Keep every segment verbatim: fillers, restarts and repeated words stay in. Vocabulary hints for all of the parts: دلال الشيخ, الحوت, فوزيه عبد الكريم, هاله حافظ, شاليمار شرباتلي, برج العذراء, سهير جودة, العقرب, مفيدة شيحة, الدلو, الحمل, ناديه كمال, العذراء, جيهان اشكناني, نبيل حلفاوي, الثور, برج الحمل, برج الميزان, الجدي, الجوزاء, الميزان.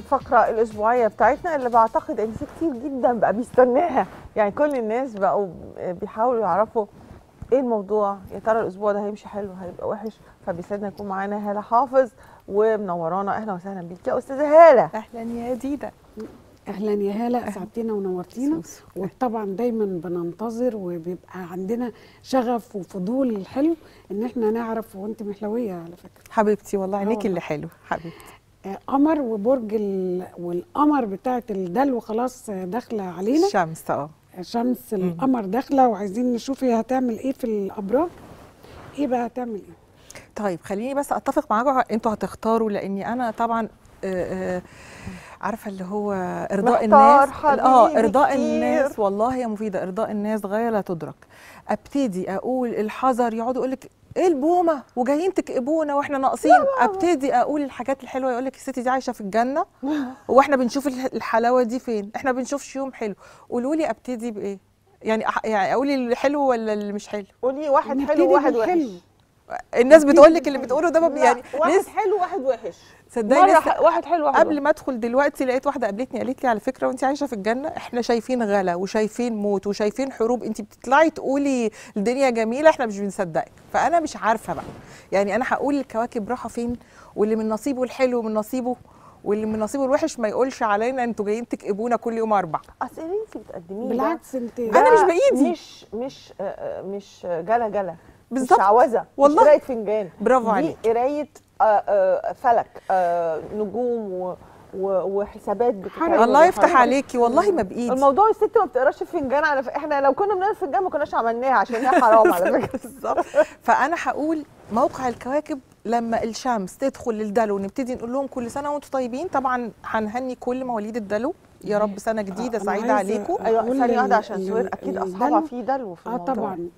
الفقرة الأسبوعية بتاعتنا اللي بعتقد إن في كتير جدا بقى بيستناها، يعني كل الناس بقوا بيحاولوا يعرفوا إيه الموضوع، يا ترى الأسبوع ده هيمشي حلو هيبقى وحش، فبيسعدنا يكون معانا هاله حافظ ومنورانا. أهلا وسهلا بيك يا أستاذة هاله. أهلا يا ديدا. اهلا يا هاله، اسعدتينا ونورتينا. وطبعا دايما بننتظر وبيبقى عندنا شغف وفضول حلو ان احنا نعرف، وانت محلويه على فكره حبيبتي والله عينيكي اللي حلو حبيبتي. قمر وبرج ال... والقمر بتاعه الدلو خلاص داخله علينا، الشمس اه شمس القمر داخله، وعايزين نشوف هي هتعمل ايه في الابراج، ايه بقى هتعمل ايه. طيب خليني بس اتفق معاكم، انتوا هتختاروا لاني انا طبعا آآ آآ عارفه اللي هو ارضاء الناس، اه ارضاء الناس والله يا مفيده، ارضاء الناس غايه لا تدرك. ابتدي اقول الحذر، يقعدوا يقول لك ايه البومه وجايين تكئبونا واحنا ناقصين، ابتدي اقول الحاجات الحلوه، يقول لك يا ستي دي عايشه في الجنه واحنا بنشوف الحلاوه دي فين، احنا بنشوفش يوم حلو. قولوا لي ابتدي بايه؟ يعني يعني اقولي الحلو ولا اللي مش حلو؟ قولي واحد حلو وواحد وحش. الناس بتقول لك اللي بتقوله ده يعني واحد حلو واحد وحش، صدقني واحد حلو واحد قبل ما ادخل دلوقتي لقيت واحده قابلتني قالت لي على فكره وانت عايشه في الجنه احنا شايفين غلا وشايفين موت وشايفين حروب، انت بتطلعي تقولي الدنيا جميله احنا مش بنصدقك. فانا مش عارفه بقى، يعني انا هقول الكواكب راحه فين، واللي من نصيبه الحلو من نصيبه واللي من نصيبه الوحش ما يقولش علينا انتوا جايين تكئبونا كل يوم اربع. اصل اللي انت بتقدميه بالعكس انت انا مش بايدي، مش مش مش جلا جلا بالظبط، مش عوزه، مش قرايه فنجان، برافو عليك، دي قرايه فلك نجوم وحسابات بتتعمل. الله يفتح عليكي والله ما بايدي الموضوع. الست ما بتقراش فنجان، على احنا لو كنا بنقرا فنجان ما كناش عملناها عشان هي حرام على فكره بالظبط. فانا هقول موقع الكواكب لما الشمس تدخل للدلو، نبتدي نقول لهم كل سنه وانتم طيبين. طبعا هنهني كل مواليد الدلو، يا رب سنه جديده آه سعيده عليكم. ايوه ثانيه واحده عشان سهير اكيد اصحابها في دلو في الموضوع. اه طبعا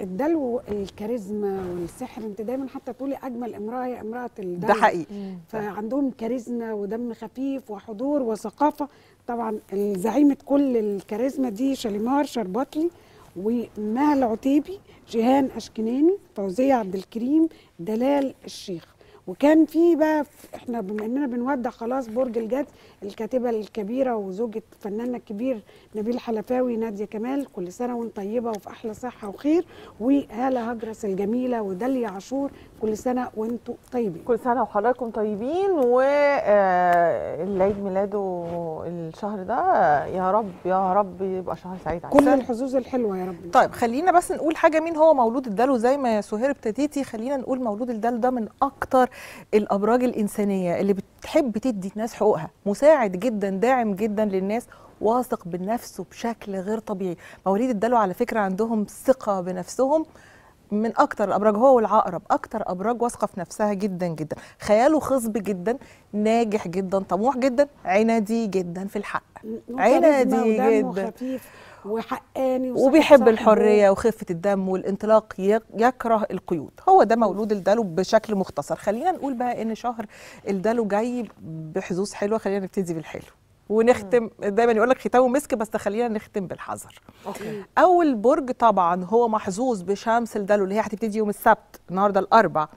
الدلو الكاريزما والسحر، انت دايما حتى تقولي اجمل امراه هي امراه الدلو، ده حقيقي. فعندهم كاريزما ودم خفيف وحضور وثقافه. طبعا زعيمه كل الكاريزما دي شاليمار شرباتلي، ومال عتيبي، جيهان اشكناني، فوزيه عبد الكريم، دلال الشيخ. وكان في بقى احنا بما اننا بنودع خلاص برج الجدي، الكاتبه الكبيره وزوجه فناننا الكبير نبيل حلفاوي ناديه كمال، كل سنه وانت طيبه وفي احلى صحه وخير. وهاله هجرس الجميله وداليا عاشور، كل سنه وانتم طيبين. كل سنه وحضراتكم طيبين، والعيد ميلاده الشهر ده يا رب يا رب يبقى شهر سعيد علينا، كل الحظوظ الحلوه يا رب. طيب خلينا بس نقول حاجه، مين هو مولود الدلو؟ زي ما سهير ابتديتي خلينا نقول مولود الدلو ده من اكتر الابراج الانسانيه اللي بتحب تدي الناس حقوقها، مساعد جدا، داعم جدا للناس، واثق بنفسه بشكل غير طبيعي. مواليد الدلو على فكره عندهم ثقه بنفسهم من اكتر الابراج، هو والعقرب اكتر ابراج واثقه في نفسها جدا جدا. خياله خصب جدا، ناجح جدا، طموح جدا، عنادي جدا في الحق، عنادي جدا وحقاني وبيحب الحريه وخفه الدم والانطلاق، يكره القيود. هو ده مولود الدلو بشكل مختصر. خلينا نقول بقى ان شهر الدلو جاي بحظوظ حلوه، خلينا نبتدي بالحلو ونختم، دايما يقول لك ختام مسك بس خلينا نختم بالحذر. أوكي. اول برج طبعا هو محظوظ بشمس الدلو اللي هي هتبتدي يوم السبت، النهارده الاربعاء،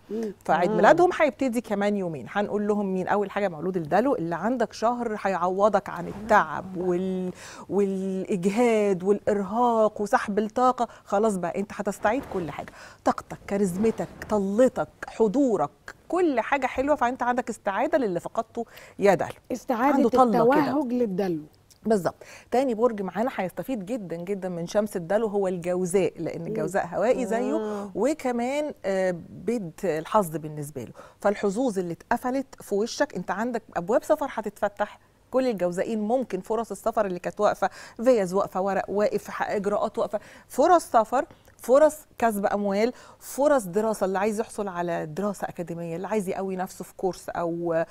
فعيد ميلادهم هيبتدي كمان يومين. هنقول لهم مين اول حاجه؟ مولود الدلو اللي عندك شهر هيعوضك عن التعب وال... والاجهاد والارهاق وسحب الطاقه. خلاص بقى انت هتستعيد كل حاجه، طاقتك، كاريزمتك، طلتك، حضورك، كل حاجه حلوه. فانت عندك استعاده للي فقدته يا دلو، استعاده التوهج للدلو بالظبط. تاني برج معانا هيستفيد جدا جدا من شمس الدلو هو الجوزاء، لان الجوزاء هوائي زيه، وكمان بيت الحظ بالنسبه له. فالحظوظ اللي اتقفلت في وشك، انت عندك ابواب سفر هتتفتح، كل الجوزائين ممكن فرص السفر اللي كانت واقفه، فيز واقفه، ورق واقف، اجراءات واقفه، فرص سفر، فرص كسب اموال، فرص دراسه، اللي عايز يحصل على دراسه اكاديميه، اللي عايز يقوي نفسه في كورس او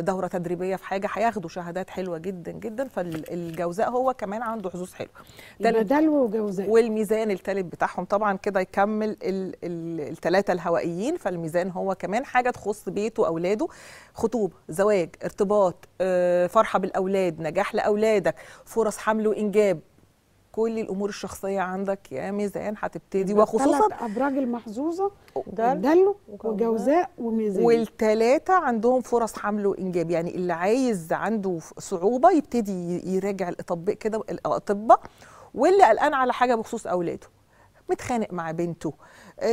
دوره تدريبيه في حاجه هياخدوا شهادات حلوه جدا جدا. فالجوزاء هو كمان عنده حظوظ حلوه، دلو وجوزاء. والميزان الثالث بتاعهم طبعا كده يكمل الثلاثه الهوائيين. فالميزان هو كمان حاجه تخص بيته واولاده، خطوبه، زواج، ارتباط، فرحه بالاولاد، نجاح لاولادك، فرص حمل وانجاب، كل الامور الشخصيه عندك يا ميزان هتبتدي، وخصوصا الابراج المحظوظه الدلو وجوزاء وميزان، والثلاثه عندهم فرص حمل وانجاب. يعني اللي عايز عنده صعوبه يبتدي يراجع الاطباء كده، الاطباء، واللي قلقان على حاجه بخصوص اولاده، متخانق مع بنته،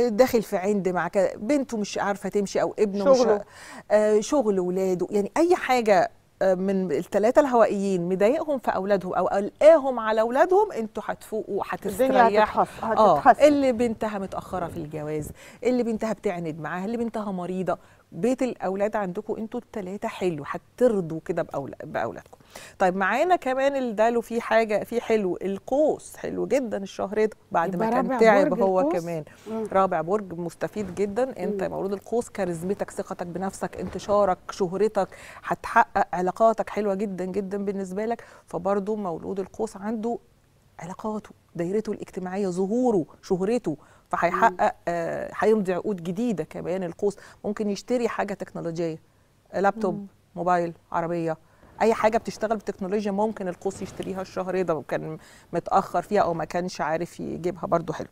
داخل في عند مع كده، بنته مش عارفه تمشي، او ابنه شغله. مش آه شغل اولاده، يعني اي حاجه من الثلاثه الهوائيين مضايقهم في اولادهم او قلقاهم على اولادهم، انتوا هتفوقوا وهتستريحوا. اه اللي بنتها متاخره في الجواز، اللي بنتها بتعند معاها، اللي بنتها مريضه، بيت الاولاد عندكم انتوا الثلاثه حلو، هترضوا كده باولادكم. طيب معانا كمان الدلو في حاجه في حلو، القوس حلو جدا الشهر ده بعد ما كان تعب هو القوس. كمان مم. رابع برج مستفيد جدا انت، مولود القوس، كاريزمتك، ثقتك بنفسك، انتشارك، شهرتك هتحقق، علاقاتك حلوه جدا جدا بالنسبه لك. فبرضه مولود القوس عنده علاقاته، دايرته الاجتماعيه، ظهوره، شهرته، فهيحقق هيمضي آه عقود جديده. كمان القوس ممكن يشتري حاجه تكنولوجيه، لابتوب، مم. موبايل، عربيه، اي حاجه بتشتغل بالتكنولوجيا ممكن القوس يشتريها الشهر ده، وكان متاخر فيها او ما كانش عارف يجيبها، برضو حلو.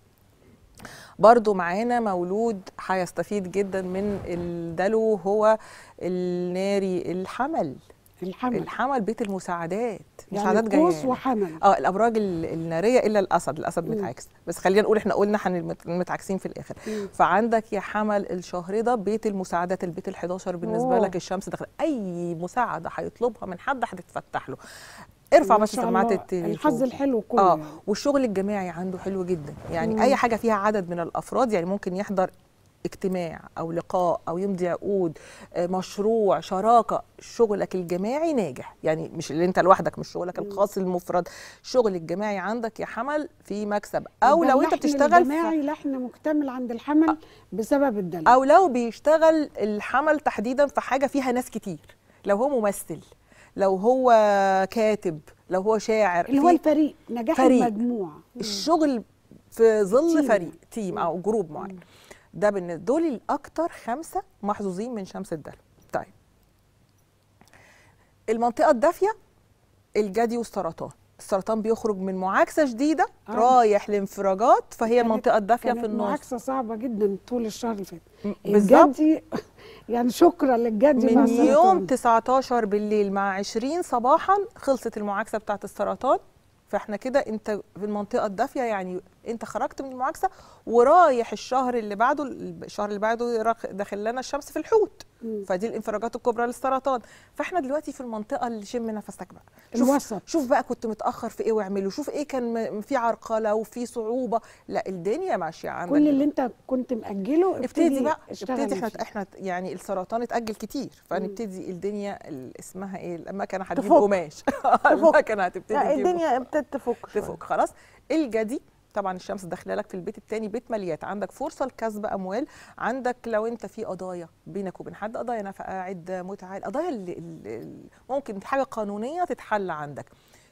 برضو معانا مولود هيستفيد جدا من الدلو هو الناري الحمل. الحمل الحمل بيت المساعدات، مساعدات يعني قوس وحمل. اه الابراج الناريه الا الاسد، الاسد متعكس، بس خلينا نقول احنا قلنا متعكسين في الاخر. مم. فعندك يا حمل الشهر ده بيت المساعدات، البيت الحادي عشر بالنسبه أوه. لك الشمس دخل، اي مساعده هيطلبها من حد هتتفتح له. ارفع بس سماعات التليفون. الحظ الحلو كله. اه والشغل الجماعي عنده حلو جدا، يعني مم. اي حاجه فيها عدد من الافراد، يعني ممكن يحضر اجتماع او لقاء او يمضي عقود، مشروع، شراكه، شغلك الجماعي ناجح، يعني مش اللي انت لوحدك، مش شغلك الخاص المفرد، الشغل الجماعي عندك يا حمل في مكسب. او لو انت بتشتغل الجماعي ف... لحن مكتمل عند الحمل بسبب الدلو. او لو بيشتغل الحمل تحديدا في حاجه فيها ناس كتير، لو هو ممثل، لو هو كاتب، لو هو شاعر، اللي هو الفريق، نجاح المجموعه، الشغل في ظل فريق، تيم او جروب معين. ده بالنسبه دول الاكثر خمسه محظوظين من شمس الدلو. طيب المنطقه الدافيه الجدي والسرطان، السرطان بيخرج من معاكسه شديده آه. رايح لانفراجات، فهي المنطقه الدافيه في النص، معاكسه صعبه جدا طول الشهر اللي فات الجدي، يعني شكرا للجدي مع السرطان. من يوم تسعة عشر بالليل مع عشرين صباحا خلصت المعاكسه بتاعت السرطان، فاحنا كده انت في المنطقه الدافيه، يعني انت خرجت من المعاكسه ورايح الشهر اللي بعده، الشهر اللي بعده داخل لنا الشمس في الحوت، فدي الانفراجات الكبرى للسرطان. فاحنا دلوقتي في المنطقه اللي شم نفسك بقى، شوف الوسط. شوف بقى كنت متاخر في ايه واعمله، شوف ايه كان في عرقله وفي صعوبه، لا الدنيا ماشيه عندك، كل اللي انت كنت ماجله ابتدي بقى ابتدي احنا احنا يعني السرطان اتاجل كتير، فنبتدي الدنيا اسمها ايه، المكنه هتجيب قماش المكنه هتبتدي الدنيا ابتدت تفك تفك خلاص. الجدي طبعا الشمس داخله لك في البيت الثاني، بيت ماليات، عندك فرصه لكسب اموال، عندك لو انت في قضايا بينك وبين حد، قضايا نفقه، عده، متعه، القضايا اللي, اللي ممكن حاجه قانونيه تتحل عندك،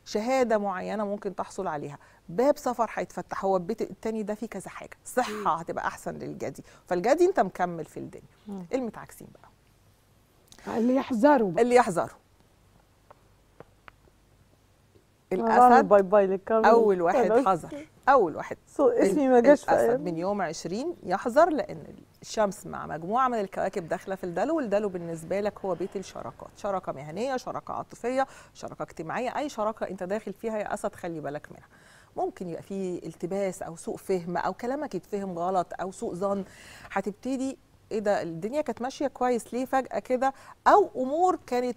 شهاده معينه ممكن تحصل عليها، باب سفر هيتفتح. هو البيت الثاني ده فيه كذا حاجه، صحه هتبقى احسن للجدي، فالجدي انت مكمل في الدنيا. المتعكسين بقى اللي يحذروا بقى. اللي يحذروا الاسد، باي باي اول واحد حذر، أول واحد اسمي ما جاش من يوم عشرين يحذر، لأن الشمس مع مجموعة من الكواكب داخلة في الدلو، والدلو بالنسبة لك هو بيت الشراكات، شراكة مهنية، شراكة عاطفية، شراكة اجتماعية، أي شراكة أنت داخل فيها يا أسد خلي بالك منها، ممكن يبقى فيه التباس أو سوء فهم، أو كلامك يتفهم غلط، أو سوء ظن، هتبتدي إيه ده الدنيا كانت ماشية كويس ليه فجأة كده، أو أمور كانت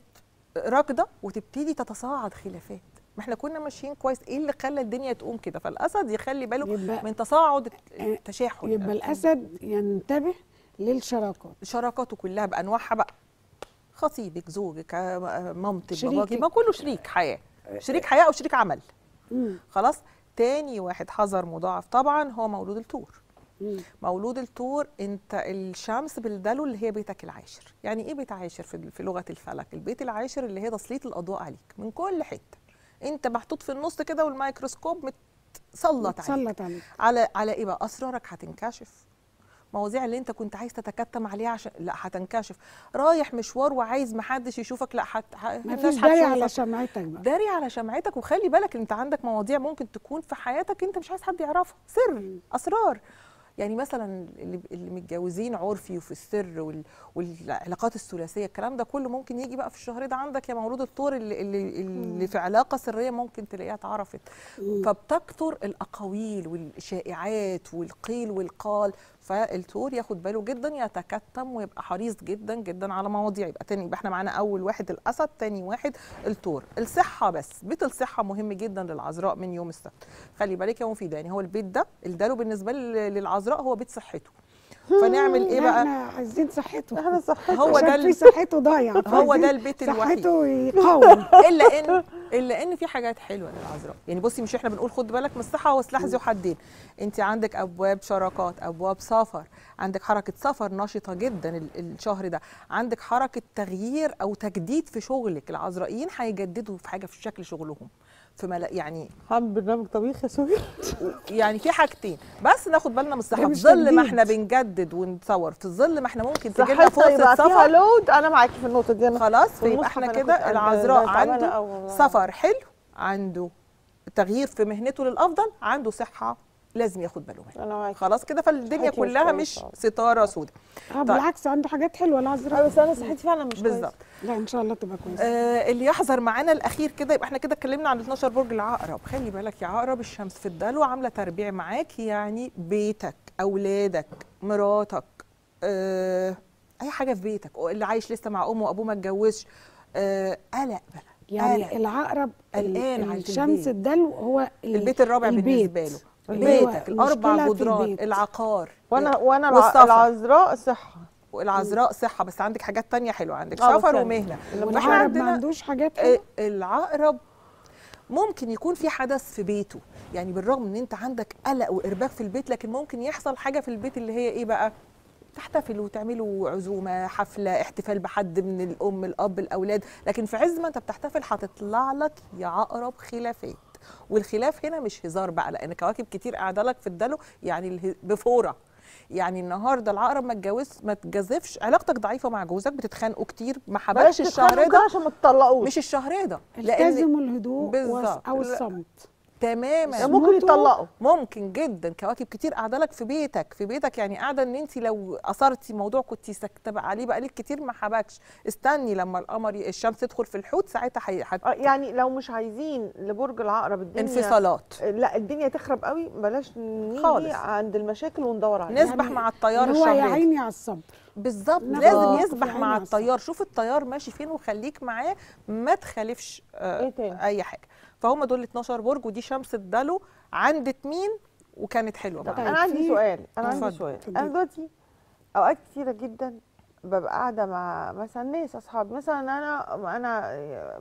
راكدة وتبتدي تتصاعد خلافات، ما احنا كنا ماشيين كويس، ايه اللي خلى الدنيا تقوم كده؟ فالاسد يخلي باله من تصاعد التشاحن. يبقى الاسد ينتبه للشراكات، شراكاته كلها بانواعها بقى، خطيبك، زوجك، مامتك، باباكي، ما كله شريك حياه، شريك حياه او شريك عمل. مم. خلاص. تاني واحد حذر مضاعف طبعا هو مولود الثور. مولود الثور انت الشمس بالدلو اللي هي بيتك العاشر. يعني ايه بيت عاشر في لغه الفلك؟ البيت العاشر اللي هي تسليط الاضواء عليك من كل حته، انت محطوط في النص كده والميكروسكوب متسلط عليك. متسلط عليك على على ايه بقى؟ اسرارك هتنكشف، مواضيع اللي انت كنت عايز تتكتم عليها عشان لا هتنكشف، رايح مشوار وعايز محدش يشوفك لا حت... مفيش داري على شمعتك بقى. داري على شمعتك، وخلي بالك انت عندك مواضيع ممكن تكون في حياتك انت مش عايز حد يعرفها، سر، اسرار. يعني مثلا اللي متجوزين عرفي وفي السر والعلاقات الثلاثيه، الكلام ده كله ممكن يجي بقى في الشهر ده عندك يا مولود الثور اللي, اللي في علاقه سريه ممكن تلاقيها اتعرفت. فبتكثر الاقاويل والشائعات والقيل والقال، فالثور ياخد باله جدا، يتكتم ويبقى حريص جدا جدا على مواضيع. يبقى تاني يبقى احنا معانا اول واحد الاسد، تاني واحد الثور. الصحه، بس بيت الصحه مهم جدا للعذراء من يوم السبت. خلي بالك يا مفيده، يعني هو البيت ده الدلو بالنسبه للعذراء هو بيت صحته، فنعمل ايه بقى؟ احنا عايزين صحته، احنا صحته هو ده اللي صحته ضايع، هو ده البيت الوحيد صحته يقاوم. الا ان الا ان في حاجات حلوه للعذراء، يعني بصي مش احنا بنقول خد بالك من الصحه وسلاح ذو حدين، انت عندك ابواب شراكات، ابواب سفر، عندك حركه سفر نشطه جدا الشهر ده، عندك حركه تغيير او تجديد في شغلك، العذرائيين هيجددوا في حاجه في شكل شغلهم. في يعني هم برنامج طبيخ يا سهير. يعني في حاجتين بس ناخد بالنا من الصحه، في ظل ما احنا بنجدد ونتصور، في ظل ما احنا ممكن تجي لنا فرصه سفر لود. انا معاكي في النقطه دي، انا خلاص يبقى احنا كده العذراء عنده سفر حلو، عنده تغيير في مهنته للافضل، عنده صحه لازم ياخد باله منها. خلاص كده، فالدنيا كلها مش ستاره سوداء. اه بالعكس عنده حاجات حلوه العذراء، بس انا صحتي فعلا مش كويسه بالظبط. لا ان شاء الله تبقى كويسه. آه اللي يحذر معانا الاخير كده، يبقى احنا كده اتكلمنا عن اتناشر برج العقرب. خلي بالك يا عقرب، الشمس في الدلو عامله تربيع معاك، يعني بيتك، اولادك، مراتك، آه اي حاجه في بيتك، اللي عايش لسه مع امه وابوه ما اتجوزش، آه قلق بقى. يعني قلق. العقرب قلقان، الشمس الدلو هو البيت الرابع بالنسبه له، بيتك، الاربع جدران، العقار، وانا وانا العذراء صحه، والعذراء صحه بس عندك حاجات تانية حلوه، عندك سفر ومهنه. العقرب ما عندوش حاجات حلوه. العقرب ممكن يكون في حدث في بيته، يعني بالرغم ان انت عندك قلق وارباك في البيت، لكن ممكن يحصل حاجه في البيت اللي هي ايه بقى؟ تحتفلوا وتعملوا عزومه، حفله، احتفال بحد من الام، الاب، الاولاد، لكن في عز ما انت بتحتفل هتطلع لك يا عقرب خلافات. والخلاف هنا مش هزار بقى، لان كواكب كتير قاعده لك في الدلو، يعني بفوره. يعني النهارده العقرب ما اتجوزش، ما تجازفش، علاقتك ضعيفه مع جوزك، بتتخانقوا كتير، ما حبش الشهر ده عشان ما تطلقوش، مش الشهر ده، التزموا الهدوء او الصمت تماما. ممكن يطلقوا، ممكن جدا، كواكب كتير قاعده لك في بيتك، في بيتك يعني قاعده ان انت لو اثرتي موضوع كنت ساكته عليه بقالك كتير ما حبكش، استني لما القمر الشمس تدخل في الحوت ساعتها حت... يعني لو مش عايزين لبرج العقرب الدنيا انفصالات، لا الدنيا تخرب قوي، بلاش نيجي عند المشاكل وندور عليها، نسبح يعني مع التيار الشهري، هو يا عيني على الصبر بالظبط، لازم يسبح مع التيار، شوف التيار ماشي فين وخليك معاه، ما تخالفش آه إيه اي حاجه. فهم دول اتناشر برج، ودي شمس الدلو عند مين وكانت حلوه بقى. انا عندي سؤال، انا عندي سؤال انا دلوقتي اوقات كتيره جدا ببقى قاعده مع مثلا ناس اصحابي، مثلا انا انا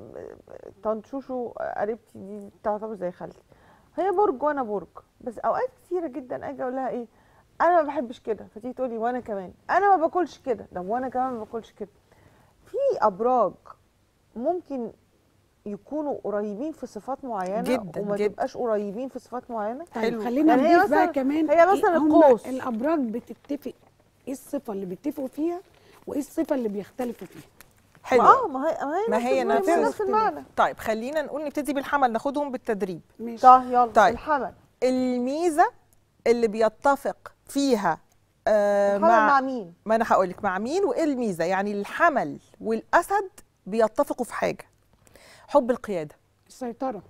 طنط شوشو قريبتي دي تعتبر زي خالتي، هي برج وانا برج، بس اوقات كتيره جدا اجي اقول لها ايه انا ما بحبش كده، فتيجي تقول لي وانا كمان، انا ما باكلش كده، طب وانا كمان ما باكلش كده. في ابراج ممكن يكونوا قريبين في صفات معينه جدا وما جداً. تبقاش قريبين في صفات معينه. حلو، خلينا يعني نضيف بقى كمان، هي مثلا القوس الابراج بتتفق ايه الصفه اللي بيتفقوا فيها وايه الصفه اللي بيختلفوا فيها. حلو، اه ما هي ما هي نفس المعنى. طيب خلينا نقول نبتدي بالحمل، ناخدهم بالتدريب. ماشي طيب يلا. طيب الحمل، الميزه اللي بيتفق فيها آه مع, مع مين؟ ما انا هقول لك مع مين وايه الميزه. يعني الحمل والاسد بيتفقوا في حاجه، حب القياده، السيطره،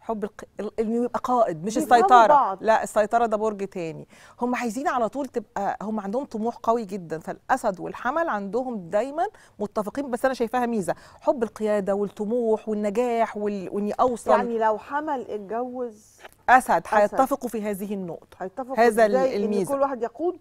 حب الق... انه يبقى قائد، مش السيطره، لا السيطره ده برج تاني. هم عايزين على طول تبقى، هم عندهم طموح قوي جدا، فالاسد والحمل عندهم دايما متفقين، بس انا شايفاها ميزه، حب القياده والطموح والنجاح وال... واني اوصل. يعني لو حمل اتجوز اسد هيتفقوا في هذه النقطه، هيتفقوا هذا الميزه إن كل واحد يقود.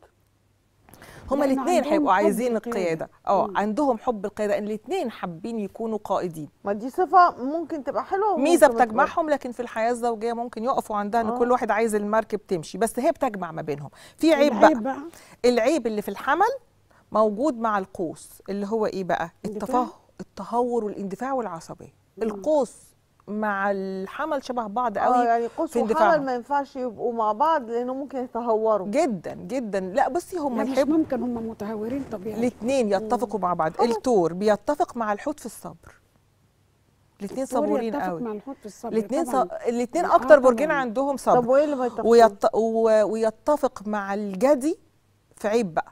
هما الاثنين هيبقوا عايزين القياده، اه عندهم حب القياده، ان الاثنين حابين يكونوا قائدين. ما دي صفه ممكن تبقى حلوه، ميزه بتجمعهم، لكن في الحياه الزوجيه ممكن يقفوا عندها ان كل واحد عايز المركب تمشي، بس هي بتجمع ما بينهم. في عيب بقى. بقى العيب اللي في الحمل موجود مع القوس، اللي هو ايه بقى؟ التفاهر، التهور والاندفاع والعصبيه. القوس مع الحمل شبه بعض قوي. اه يعني قوس وحمل ما ينفعش يبقوا مع بعض لانه ممكن يتهوروا جدا جدا. لا بصي هم مش ممكن، هم متهورين طبيعي. الاثنين يتفقوا مع بعض. الثور بيتفق مع الحوت في الصبر، الاثنين صبورين قوي. مع الحوت في الصبر الاثنين ص... الاثنين اكتر برجين عندهم صبر. طب وايه اللي ما يتفقوش؟ ويت... و... ويتفق مع الجدي في عيب بقى،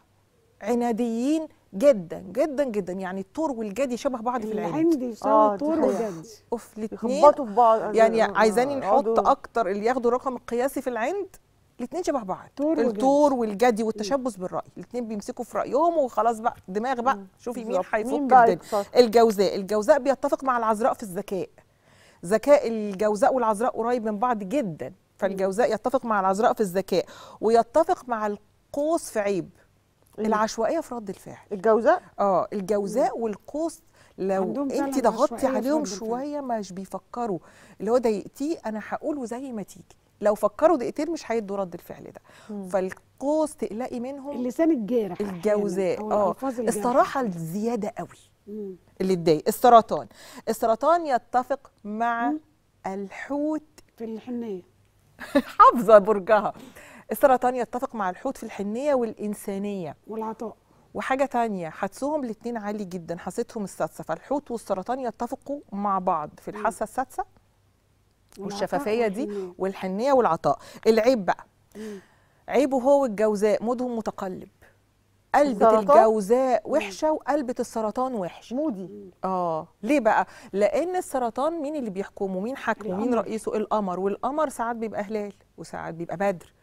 عناديين جدا جدا جدا. يعني الثور والجدي شبه بعض في العين. العين دي شبه الثور والجدي. اوف الاثنين يخبطوا في بعض. يعني عايزين نحط اكتر اللي ياخدوا الرقم القياسي في العند، الاثنين شبه بعض. الثور والجدي والتشبث بالراي، الاثنين بيمسكوا في رايهم وخلاص بقى دماغ بقى، شوفي مين هيفك الدنيا. الجوزاء، الجوزاء بيتفق مع العذراء في الذكاء. ذكاء الجوزاء والعذراء قريب من بعض جدا، فالجوزاء يتفق مع العذراء في الذكاء، ويتفق مع القوس في عيب العشوائيه في رد الفعل. الجوزاء اه الجوزاء والقوس لو انت ضغطتي عليهم شويه مش بيفكروا، اللي هو دقيقتي انا هقوله زي ما تيجي، لو فكروا دقيقتين مش هيدوا رد الفعل ده. مم. فالقوس تقلقي منهم، اللسان الجارح. الجوزاء اه الصراحه الزياده قوي اللي تضايق. السرطان، السرطان يتفق مع مم. الحوت في الحنيه. حافظه برجها. السرطان يتفق مع الحوت في الحنيه والانسانيه والعطاء. وحاجه تانية حدسهم الاثنين عالي جدا، حاستهم السادسه، فالحوت والسرطان يتفقوا مع بعض في الحاسه السادسه والشفافيه دي والحنيه والعطاء. العيب بقى، عيبه هو الجوزاء مودهم متقلب. قلبة الجوزاء وحشه وقلبة السرطان وحش مودي. اه ليه بقى؟ لان السرطان مين اللي بيحكمه؟ مين حاكمه؟ مين رئيسه؟ القمر. والقمر ساعات بيبقى هلال وساعات بيبقى بدر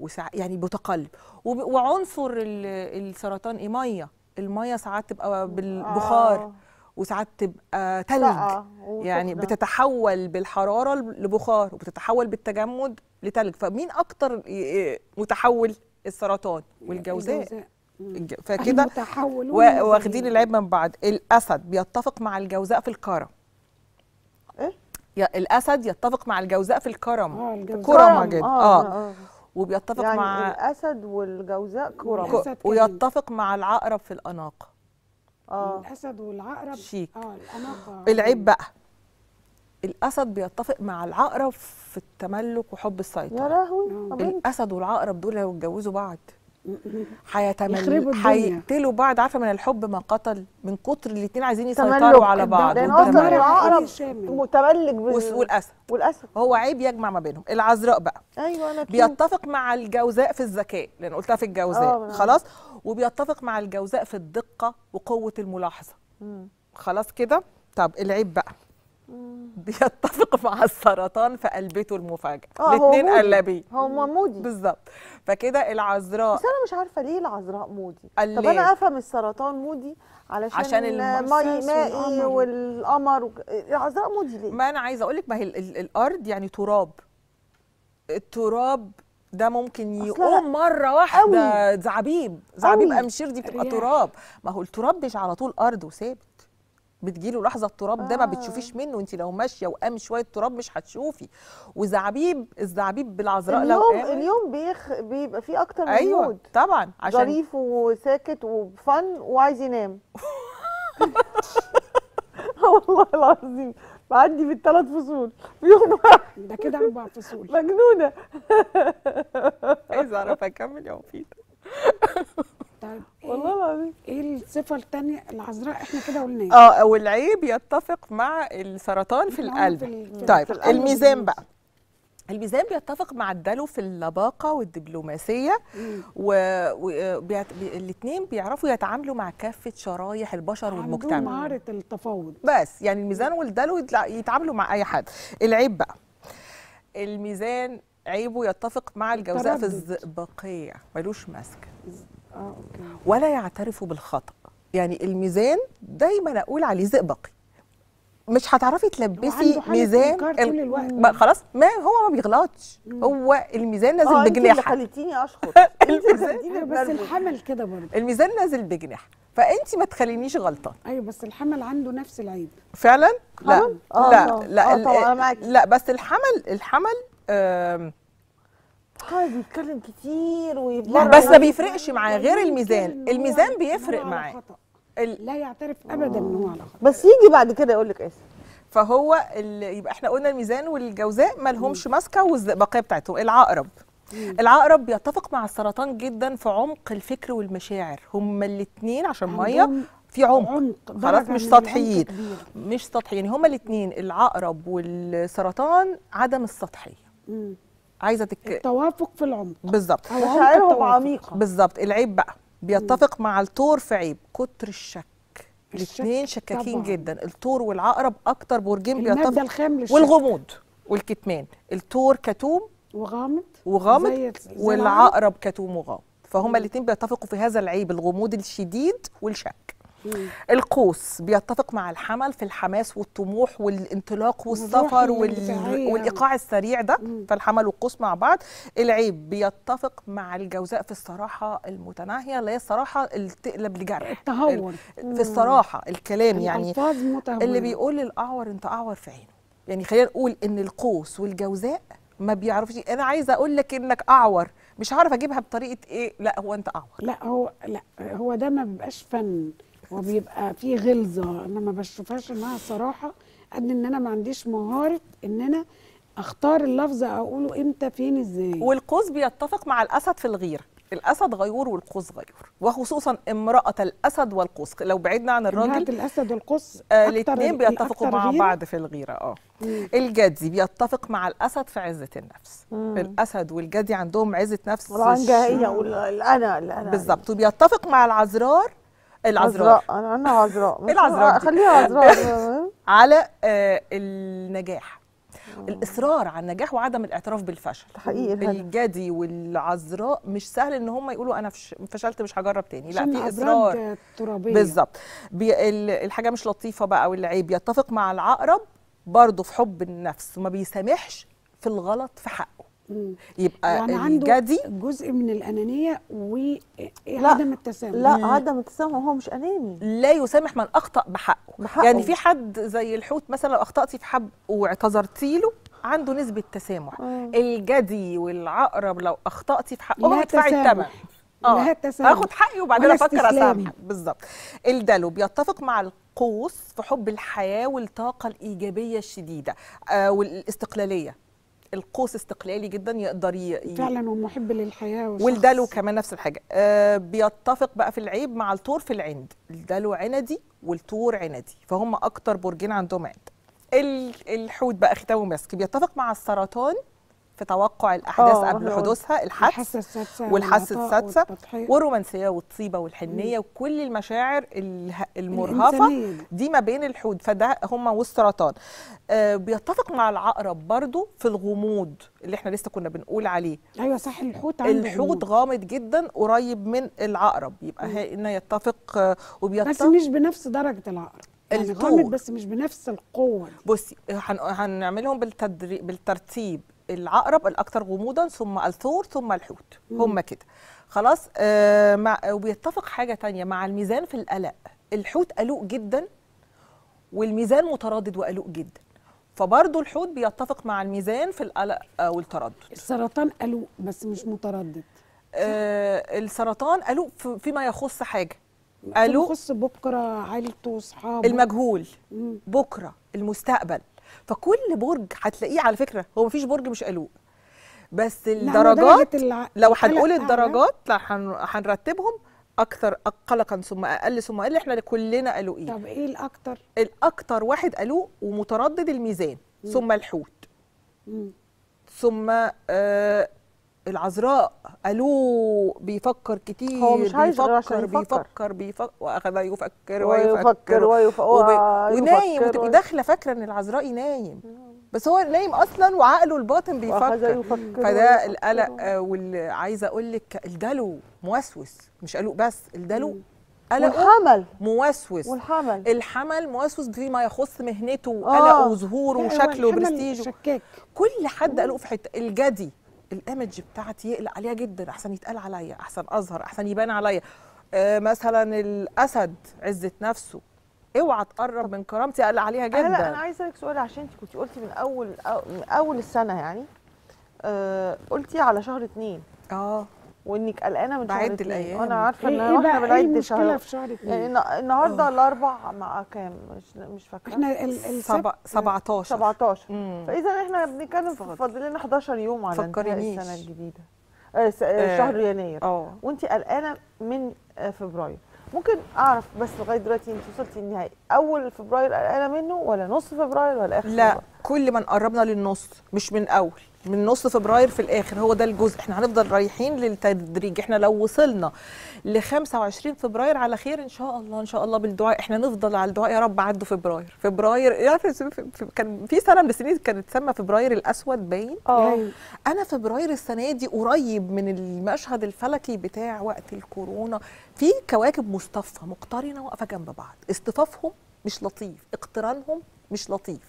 وساعات يعني متقلب. وعنصر السرطان ايه؟ ميه. الميه ساعات تبقى بالبخار آه. وساعات تبقى تلج، يعني بتتحول بالحراره لبخار وبتتحول بالتجمد لتلج. فمين اكتر متحول؟ السرطان والجوزاء. فكده واخدين العيب من بعض. الاسد بيتفق مع الجوزاء في الكرم. ايه؟ الاسد يتفق مع الجوزاء في الكرم. اه كرمه جدا اه, آه. وبيتفق يعني مع الاسد والجوزاء كرم. ويتفق مع العقرب في الاناقه. اه الاسد والعقرب شيك. اه الاناقه. العيب بقى، الاسد بيتفق مع العقرب في التملك وحب السيطره. يا لهوي. الاسد والعقرب دول لو اتجوزوا بعض هيتملكوا، هيقتلوا بعض. عارفه من الحب ما قتل، من كتر الاثنين عايزين يسيطروا على بعض. اصلا العقرب متملك بال... والاسد والاسد هو عيب يجمع ما بينهم. العذراء بقى ايوه انا بيتفق مع الجوزاء في الذكاء، لان قلتها في الجوزاء خلاص. وبيتفق مع الجوزاء في الدقه وقوه الملاحظه. مم. خلاص كده. طب العيب بقى، بيتفق مع السرطان في قلبته المفاجئه. الاثنين قلبين، هما مودي بالظبط. فكده العذراء. بس انا مش عارفه ليه العذراء مودي. طب انا افهم السرطان مودي علشان عشان المي مائي والقمر و... العذراء مودي ليه؟ ما انا عايزه اقول لك، ما هي الارض يعني تراب. التراب ده ممكن يقوم مره واحده أوي. زعبيب زعبيب أوي. امشير دي بتبقى تراب. ما هو التراب مش على طول ارض وثابت، بتجيله لحظه التراب ده آه. ما بتشوفيش منه. انت لو ماشيه وقام شويه تراب مش هتشوفي. وزعبيب، الزعبيب بالعذراء لو قام اليوم بيخ... بيبقى فيه اكتر من أيوة. مود طبعا، عشان ظريف وساكت وفن وعايز ينام. والله العظيم بعدي بالثلاث فصول في يوم واحد. ده كده اربع فصول مجنونه. عايزه اعرف اكمل يا وفيد. طيب إيه والله العظيم ايه الصفه الثانيه؟ العذراء احنا كده قلناها اه. والعيب يتفق مع السرطان في القلب. في طيب في القلب. الميزان بقى، الميزان بيتفق مع الدلو في اللباقه والدبلوماسيه. والاثنين و... بيعرفوا يتعاملوا مع كافه شرايح البشر والمجتمع. عندهم مهاره التفاوض بس، يعني الميزان والدلو يتعاملوا مع اي حد. العيب بقى، الميزان عيبه يتفق مع الجوزاء في الزئبقيه، ملوش ماسكه ولا يعترفوا بالخطأ. يعني الميزان دايما اقول عليه زئبقي، مش هتعرفي تلبسي ميزان ال... خلاص. ما هو ما بيغلطش، هو الميزان نازل بجناح. خليتيني اشخط. بس الحمل كده برضه، الميزان نازل بجناح، فانت ما تخلينيش غلطان. ايوه بس الحمل عنده نفس العيب فعلا. لا آه لا آه لا آه لا, آه لا بس الحمل الحمل آه قاعد بيتكلم كتير ويبقى بس ما بيفرقش معاه غير الميزان. الميزان بيفرق معاه، لا يعترف ابدا ان هو على خطأ، بس يجي بعد كده يقول لك اسف. فهو يبقى احنا قلنا الميزان والجوزاء ما لهمش ماسكه والبقيه بتاعتهم. العقرب مم. العقرب يتفق مع السرطان جدا في عمق الفكر والمشاعر، هما الاثنين عشان ميه في عمق، خلاص مش سطحيين مش سطحيين يعني. هما الاثنين العقرب والسرطان عدم السطحيه، عايزه تك... التوافق في العمق بالظبط، مشاعرهم عميقه بالظبط. العيب بقى بيتفق مم. مع الثور في عيب كتر الشك، الاثنين شكاكين طبعا. جدا الثور والعقرب اكتر برجين بيتفق، والغموض والكتمان. الثور كتوم وغامض وغامض زي والعقرب كتوم وغامض، فهما الاثنين بيتفقوا في هذا العيب الغموض الشديد والشك. مم. القوس بيتفق مع الحمل في الحماس والطموح والانطلاق والسفر وال... والايقاع السريع ده. مم. فالحمل والقوس مع بعض. العيب بيتفق مع الجوزاء في الصراحه المتناهيه، اللي هي الصراحه اللي تقلب لجرح، التهور ال... في الصراحه الكلام يعني اللي بيقول للاعور انت اعور في عينه. يعني خلينا نقول ان القوس والجوزاء ما بيعرفش انا عايزه اقول لك انك اعور، مش هعرف اجيبها بطريقه ايه، لا هو انت اعور، لا هو لا هو ده ما بيبقاش فن، وبيبقى فيه غلظه. انا ما بشوفهاش انها صراحه قد ان انا ما عنديش مهاره ان انا اختار اللفظ اقوله امتى فين ازاي. والقوس بيتفق مع الاسد في الغيره، الاسد غيور والقوس غيور، وخصوصا امراه الاسد والقوس. لو بعدنا عن الراجل امراه الاسد والقوس آه الاثنين بيتفقوا مع بعض في الغيره. اه الجدي بيتفق مع الاسد في عزه النفس. مم. الاسد والجدي عندهم عزه نفس والعنجهيه والانا الانا بالظبط. وبيتفق مع العذراء العذراء انا انا عذراء العذراء خليها عذراء على آه النجاح، الاصرار على النجاح وعدم الاعتراف بالفشل. حقيقي الجدي والعذراء مش سهل ان هم يقولوا انا فشلت مش هجرب تاني، لا في اصرار بالظبط. الحاجه مش لطيفه بقى والعيب يتفق مع العقرب برضه في حب النفس، وما بيسامحش في الغلط في حقه. مم. يبقى يعني عنده جزء من الانانيه وعدم التسامح. لا مم. عدم التسامح، هو مش اناني، لا يسامح من اخطا بحقه. بحقه يعني في حد زي الحوت مثلا لو اخطاتي في حب واعتذرتي له عنده نسبه تسامح. مم. الجدي والعقرب لو اخطاتي في حقه هدفعي الثمن، اه هاخد حقي وبعدين افكر اسامحك بالظبط. الدلو بيتفق مع القوس في حب الحياه والطاقه الايجابيه الشديده آه والاستقلاليه. القوس استقلالي جدا يقدر ي... فعلا هو محب للحياه وشخص. والدلو كمان نفس الحاجه آه بيتفق بقى في العيب مع الثور في العند، الدلو عنادي والثور عنادي، فهم اكتر برجين عندهم عند. الحوت بقى ختامه مسك بيتفق مع السرطان في توقع الاحداث قبل حدوثها، الحدس والحاسه السادسه والرومانسيه والطيبه والحنيه وكل المشاعر المرهفه دي ما بين الحوت، فده هما والسرطان. آه بيتفق مع العقرب برضو في الغموض اللي احنا لسه كنا بنقول عليه. ايوه صح، الحوت عنده الحوت غامض جدا قريب من العقرب، يبقى هنا يتفق آه وبيتفق بس مش بنفس درجه العقرب يعني، غامض بس مش بنفس القوه. بصي هنعملهم بالتدريب بالترتيب، العقرب الاكثر غموضا ثم الثور ثم الحوت. مم. هم كده خلاص. آه مع وبيتفق حاجه ثانيه مع الميزان في القلق، الحوت قلق جدا والميزان متردد وقلق جدا، فبرضه الحوت بيتفق مع الميزان في القلق آه والتردد. السرطان قلق بس مش متردد. آه السرطان قلق فيما يخص حاجه، قلق يخص بكره عيلته واصحابه المجهول. مم. بكره المستقبل، فكل برج هتلاقيه على فكره هو مفيش برج مش قلوق، بس الدرجات لو هنقول الدرجات هنرتبهم اكثر قلقا ثم اقل ثم اقل، احنا كلنا قلوقين. طب ايه الاكثر؟ الاكثر واحد قلوق ومتردد الميزان. مم. ثم الحوت. مم. ثم آه العذراء قلوق بيفكر كتير، هو مش عايز بيفكر بيفكر بيفكر واخذ يفكر ويفكر ويفكر ونايم، وتبقي داخله فاكره ان العذراء نايم بس هو نايم اصلا وعقله الباطن بيفكر. فده القلق. واللي عايزه اقول لك الدلو موسوس مش قلق بس، الدلو قلق والحمل موسوس، والحمل الحمل موسوس فيما يخص مهنته قلقه وظهوره وشكله وبرستيجه، كل حد قلق في حته. الجدي الايمج بتاعتي يقلق عليها جدا، احسن يتقال عليا، احسن اظهر، احسن يبان عليا. آه مثلا الاسد عزه نفسه، اوعى تقرب من كرامتي، اقلق عليها جدا. انا انا عايزه اسالك سؤال، عشان انت كنت قلتي من اول من اول السنه يعني آه قلتي على شهر اتنين اه وانك قلقانه من شهر اتنين. بعد الايام انا عارفه ان احنا بنعد شهر يعني النهارده الاربع مع كام مش مش فاكره احنا سبعتاشر سبعتاشر فاذا احنا بنتكلم فاضل لنا احداشر يوم على السنه الجديده آه شهر آه. يناير اه وانت قلقانه من فبراير. ممكن اعرف بس لغايه دلوقتي انت وصلتي النهائي اول فبراير قلقانه منه ولا نص فبراير ولا اخر؟ لا كل ما قربنا للنص مش من اول من نص فبراير في الاخر هو ده الجزء احنا هنفضل رايحين للتدريج. احنا لو وصلنا ل خمسة وعشرين فبراير على خير ان شاء الله ان شاء الله بالدعاء احنا نفضل على الدعاء يا رب عدوا فبراير. فبراير يعني كان في سنه من السنين كانت تسمى فبراير الاسود باين اه انا فبراير السنه دي قريب من المشهد الفلكي بتاع وقت الكورونا في كواكب مصطفى مقترنه واقفه جنب بعض اصطفافهم مش لطيف اقترانهم مش لطيف.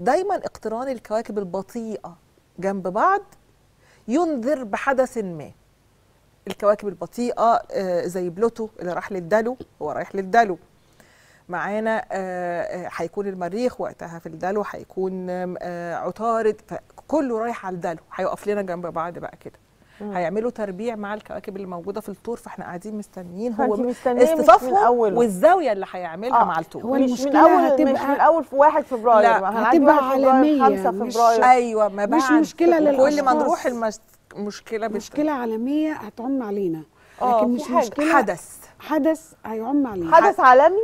دايما اقتران الكواكب البطيئه جنب بعض ينذر بحدث ما. الكواكب البطيئه زي بلوتو اللي راح للدلو هو رايح للدلو معانا هيكون المريخ وقتها في الدلو هيكون عطارد فكله رايح على الدلو هيقف لنا جنب بعض بقى كده هيعملوا تربيع مع الكواكب اللي موجوده في الثور فاحنا قاعدين مستنيين هو استضافه والزاويه اللي هيعملها آه. مع الثور مش من اول هتبقى مش من اول في واحد فبراير هتبقى عالميه خمسة فبراير ايوه ما بعد مش مشكله للاشخاص كل ما نروح المشكله مشكله عالميه هتعم علينا لكن مش مشكله حدث حدث هيعم علينا حدث عالمي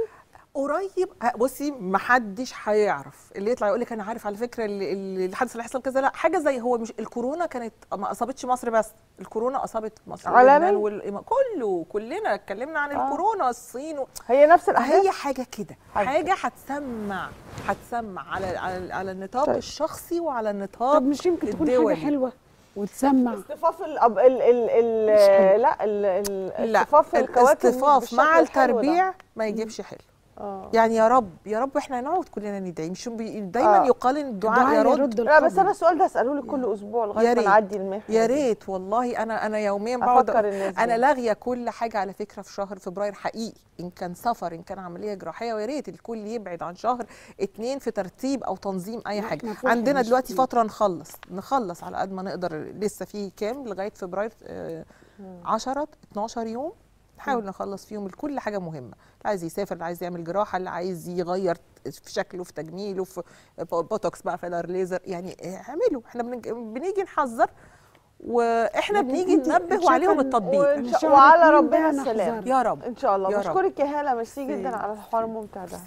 قريب. بصي ما حدش هيعرف اللي يطلع يقول لك انا عارف على فكره الحدث اللي هيحصل كذا لا حاجه زي هو مش الكورونا كانت ما اصابتش مصر بس الكورونا اصابت مصر واليونان وال... كله كلنا اتكلمنا عن آه. الكورونا الصين و... هي نفس الأحداث. هي حاجه كده حاجه هتسمع هتسمع على على, على النطاق طيب. الشخصي وعلى النطاق طب مش يمكن تكون الدولي. حاجه حلوه وتسمع اصطفاف ال ال ال لا ال اصطفاف الكواكب الاصطفاف مع التربيع ما يجيبش حلو أوه. يعني يا رب يا رب احنا نقعد كلنا ندعي مش دايما أوه. يقال ان الدعاء يرد. لا بس انا السؤال ده هساله لك كل اسبوع لغايه ما نعدي المحنه يا ريت والله. انا انا يوميا بقعد انا لاغيه كل حاجه على فكره في شهر فبراير حقيقي ان كان سفر ان كان عمليه جراحيه ويا ريت الكل يبعد عن شهر اتنين في ترتيب او تنظيم اي حاجه. عندنا دلوقتي فتره نخلص نخلص على قد ما نقدر لسه في كام لغايه فبراير عشرة اتناشر يوم نحاول نخلص فيهم كل حاجه مهمه. اللي عايز يسافر اللي عايز يعمل جراحه اللي عايز يغير في شكله في تجميله في بوتوكس بقى فيلر ليزر يعني اعملوا. احنا بنيجي نحذر واحنا بنيجي ننبه وعليهم التطبيق وعلى ربنا السلام يا رب ان شاء الله. بشكرك يا هاله ميرسي جدا على الحوار الممتع ده.